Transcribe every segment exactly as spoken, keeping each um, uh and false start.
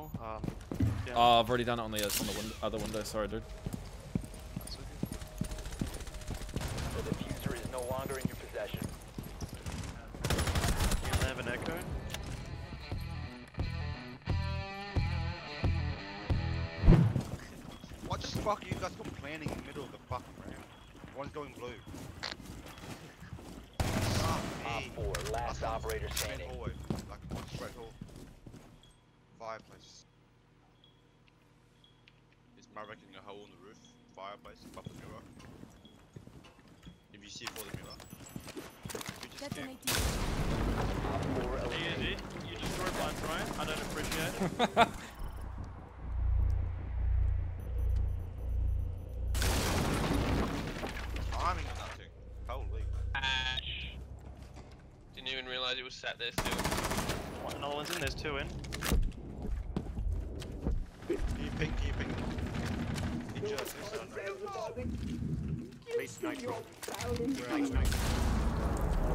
normal? Um, yeah. Oh, I've already done it on the, on the win other window. Sorry, dude. That's okay. The diffuser is no longer in your possession. You have an echo? What the fuck are you guys got planning in the middle of the fucking round? One's going blue. Top four, last operator standing. Forward, like one straight hole. Fireplace. Is my wrecking a hole in the roof? Fireplace above the mirror. If you see it for the mirror. You just can't. Yeah, dude, you destroyed my throne. I don't appreciate it. Timing of that thing. Holy. Ash. Didn't even realize it was sat there still. What, another one's in? There's two in. You ping, you ping. He just is done. Please snipe.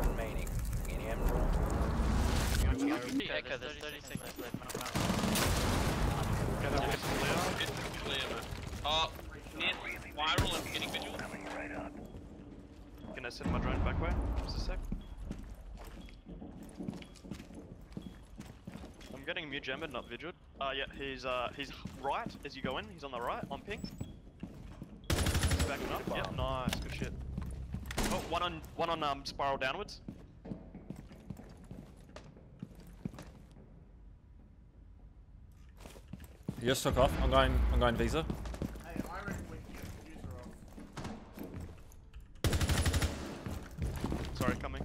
Remaining. In Emerald. Yeah, okay, there's thirty seconds left. It's clear, man. Oh, near viral and getting visual. Can I send my drone back way? Just a sec. I'm getting mu jammed, not vigiled. Uh, yeah, he's uh, he's right as you go in. He's on the right, on pink. He's backing up. Yep, nice, good shit. Oh, one on one on um spiral downwards. He just took off. I'm going. I'm going Visa. Hey, I reckon we can get the user off. Sorry, coming.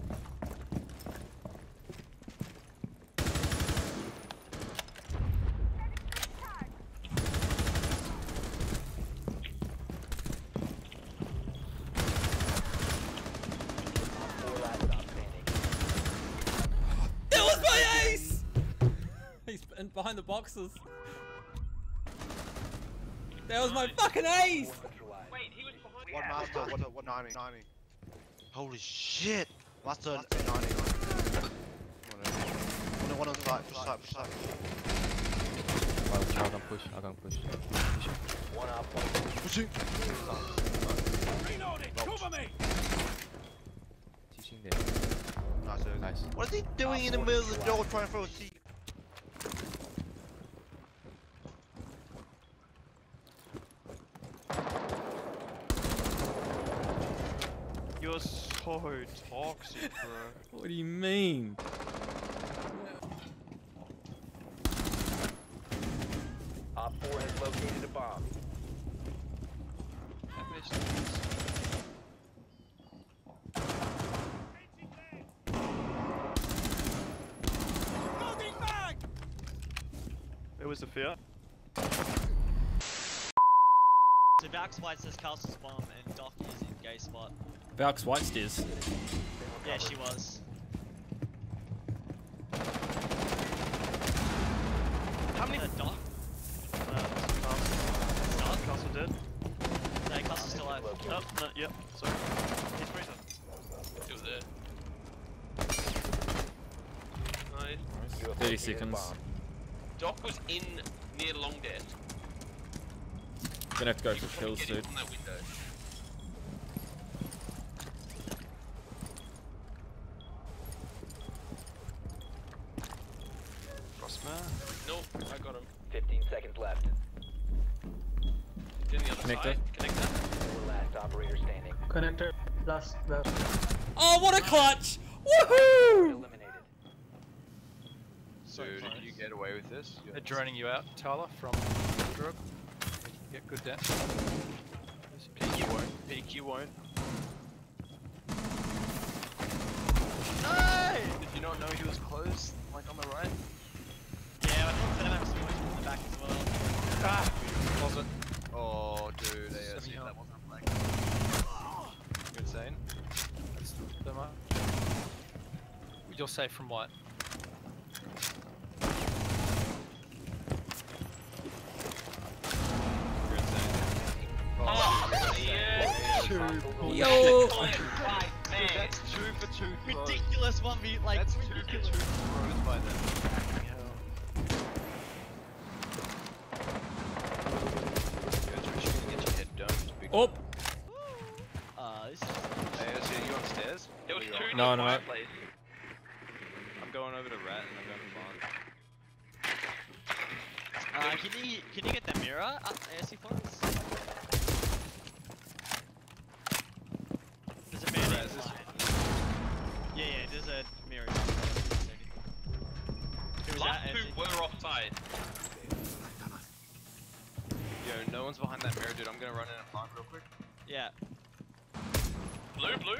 Behind the boxes. That was my fucking ace! Wait, he was behind. One master, one, one ninety. ninety. Holy shit! Master, master ninety. ninety. One, one on the side, push side, push side. I can push, I can push. One up, one. Pushing! Reloading! Cover me! Teaching there. Nice, nice. What is he doing in the middle of the door trying to throw a seat? You're so toxic, bro. What do you mean? Op four has located a bomb. Moving back! It was the fear. So Valk's white says castles bomb and Doc is in gay spot. Valk's white stairs. Yeah, she was. How many? Uh, Doc? Uh, Castle. Castle dead. No, Castle's still alive. Oh, no, yep. Sorry. He's freezing. He was there. Nice. thirty seconds. Doc was in near long dead. Gonna have to go for kills, dude. Nope, I got him. fifteen seconds left. He's in the other Connector. Side. Connector. Last operator standing. Connector. Last, last. Oh, what a clutch! Woohoo! Eliminated. So, dude, did you get away with this? They're droning you out, Tyler, from the drop. Get good death. Peek, you won't. Peek, you won't. No! Did you not know he was close? Like on the right? Yeah, I thought that I have some in the back as well. Ah! Closet. Oh, dude, yeah, see, that wasn't a flag. Oh. You're insane. That's so much. You're safe from white. Yo! Dude, that's two for two throws. Ridiculous one v like that's ridiculous. Two for two throws by them. Up! Uh, it's just... Hey, are you upstairs? There was two in the fireplace. I'm going over to Rat and I'm going to Barn. Uh, can you, can you get the mirror up, A S C for us? There's a mirror. Yeah, yeah, there's a mirror. Last two were offside. Yo, no one's behind that mirror, dude. I'm gonna run in and plant real quick. Yeah. Blue, blue.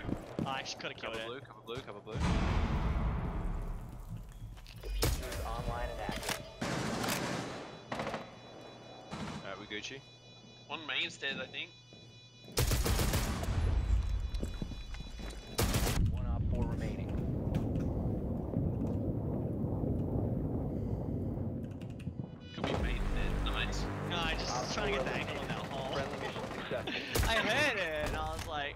Oh, I actually could have killed it. Cover blue, cover blue, cover blue. Diffuser is online and active. Alright, we Gucci. One main stairs, I think. One up, four remaining. Could be main dead, nice. No, I just was trying to get the angle on that hole. I heard it and I was like...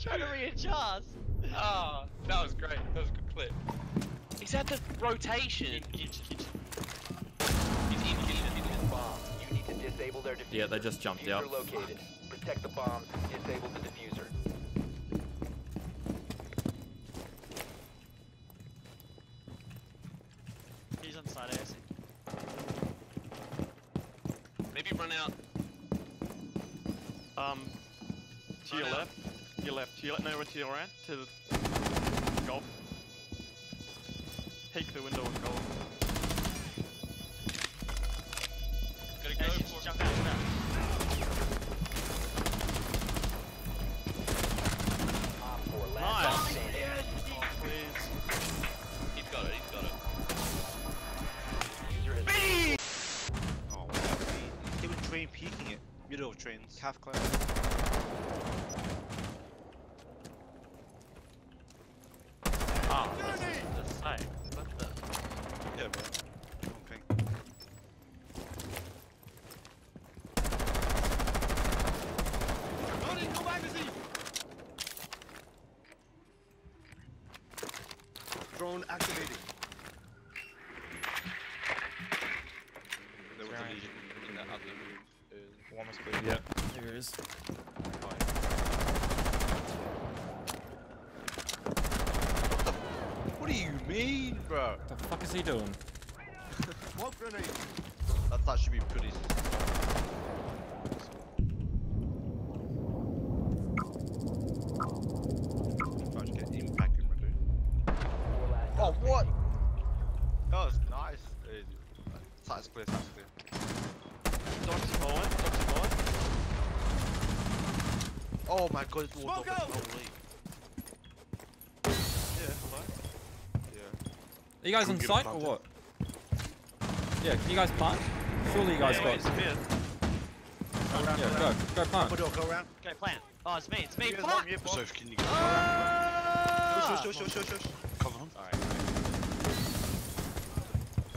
Trying to readjust. Oh, that was great. That was a good clip. He's at the rotation. He's in the bomb. You need to disable their diffuser. Yeah, they just jumped out. Diffuser located. Protect the bombs. Disable the diffuser. He's on side A S C. Maybe run out. Um, to your left. Your left, you let know where to your right, to the golf. Peek the window and golf. Gotta go hey, for jump out, jump out. Nice! Oh, yes. Oh, please. He's got it, he's got it. User has oh, wow. They were train peeking it. Middle of trains. Half close. Drone activated. There was a legion in that other room. One was clear. Yeah, there is. What do you mean, bro? What the fuck is he doing? What grenade? That, that should be pretty. Oh, what? That was nice. Sight's clear, sight's clear. Doc's falling, Doc's falling. Oh my god, it's all Doc's falling. Yeah, hello? Yeah. Are you guys on site or what? Yeah, can you guys plant? Surely you guys yeah, got. Wait, go around, yeah, go, around. go, go plant. Door, go around. Go plant. Oh, it's me, it's me, plant! So, can you go around? Push, push, push, push, push.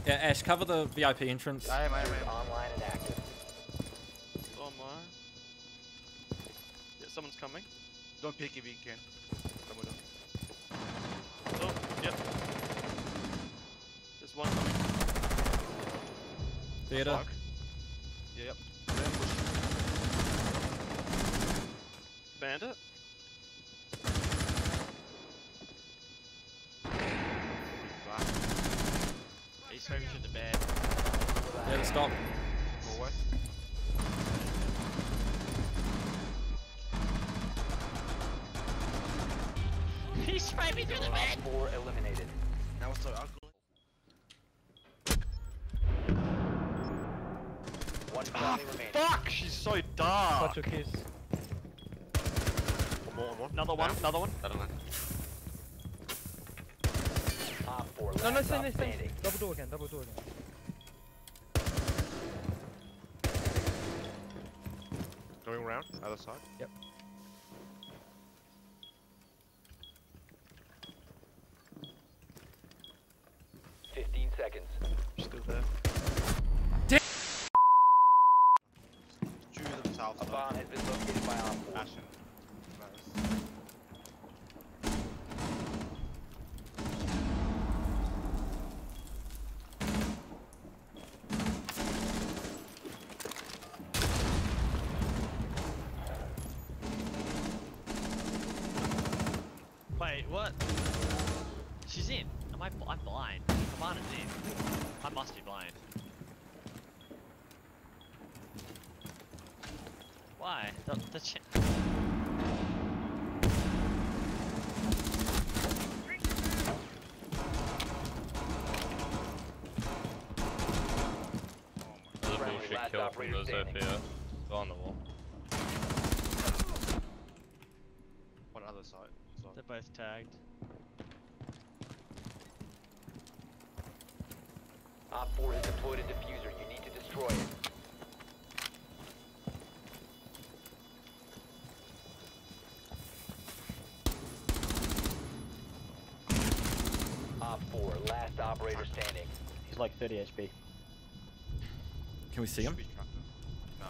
Yeah, Ash, cover the V I P entrance. I am, I am, I am. Online and active. Oh my. Yeah, someone's coming. Don't peek if you can. Come on down. Oh, yep. There's one coming. Theater. Yeah, yep. Bandit. He's swimming through the bed. Yeah, let's stop. Go away. He's swimming through the bed! Four eliminated. Now it's so ugly. One body remaining. Fuck! She's so dark! Such a kiss. One more, one more. Another one, another one. I don't know. No, no, stay, stay, stay. Double door again, double door again. Going around, other side? Yep. Fifteen seconds. Still there. Damn! Jew themselves. A barn has been located by our force. Wait, what? She's in. Am I? I'm blind. Commander's in. I must be blind. Why? The, the ch Bullshit kill from those F P S. On the wall. What other side? Sorry. They're both tagged. Op four has deployed a diffuser. You need to destroy it. Op four, last operator standing. He's like thirty H P. Can we see him? No.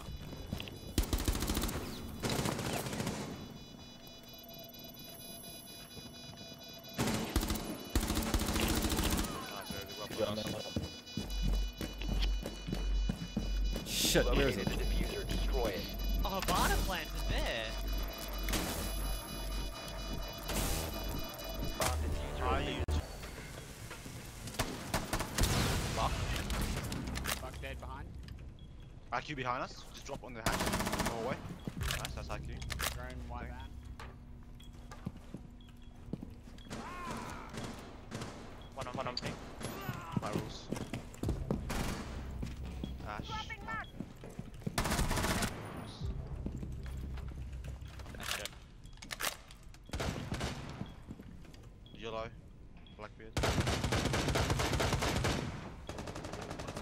Shit, where is it? The diffuser, destroy it. Oh, a bottom plant is there. Are you? Fuck. Fuck dead behind. I Q behind us, just drop on the hatch, go away. Nice, that's I Q. Drone wide back. One on one on ping. My rules. Ash. That's it. Yellow. Blackbeard. One's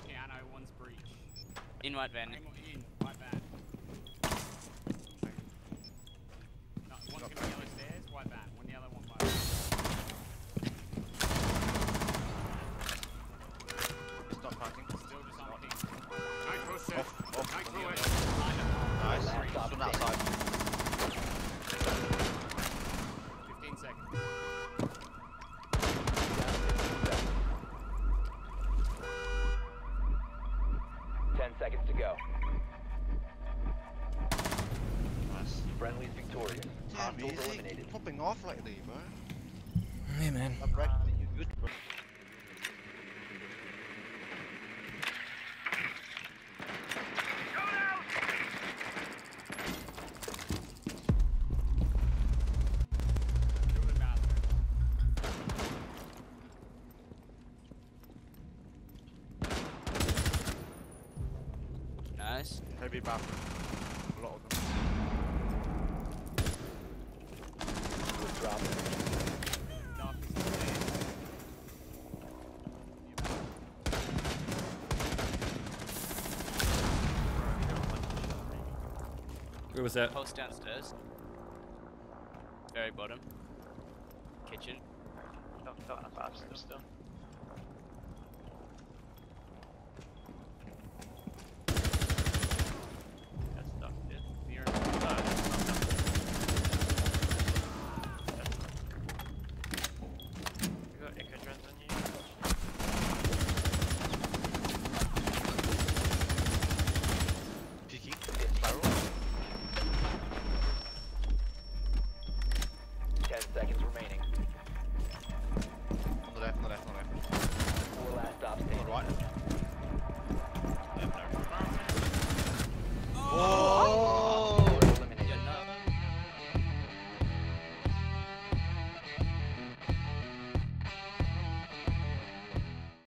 piano, one's breach. In white van. In white van. No, one's coming yellow stairs, white van. One yellow, one black. It's not parking. Still just on the team. No crew, sir. Off, off. No crew, nice. Nice. From outside. fifteen seconds. ten seconds to go. Nice. Friendly's victorious. Damn, he's eliminated. Popping off lately, bro. Hey, man. Uh, good, bro. Nice. Heavy bathroom. A lot of them. Good drop. Where was that? Post downstairs. Very bottom. Kitchen. Not, not bathroom still.